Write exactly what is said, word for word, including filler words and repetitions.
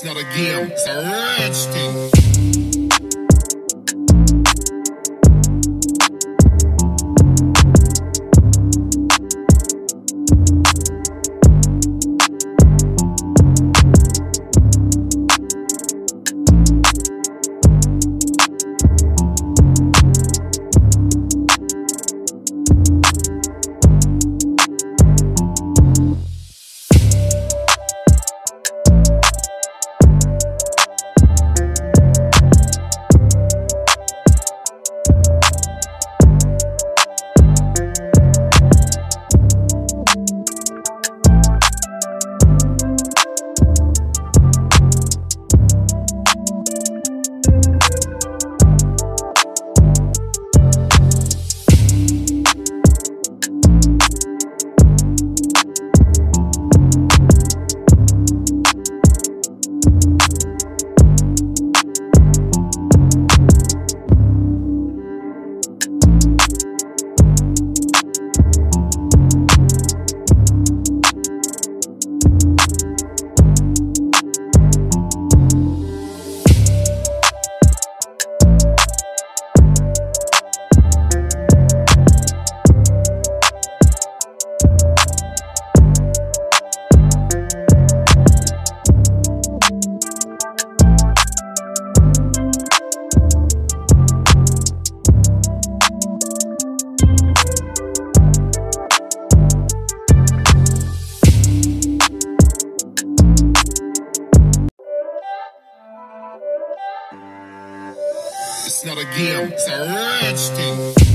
It's not a game, it's a rage thing. It's not a game, it's a rage thing.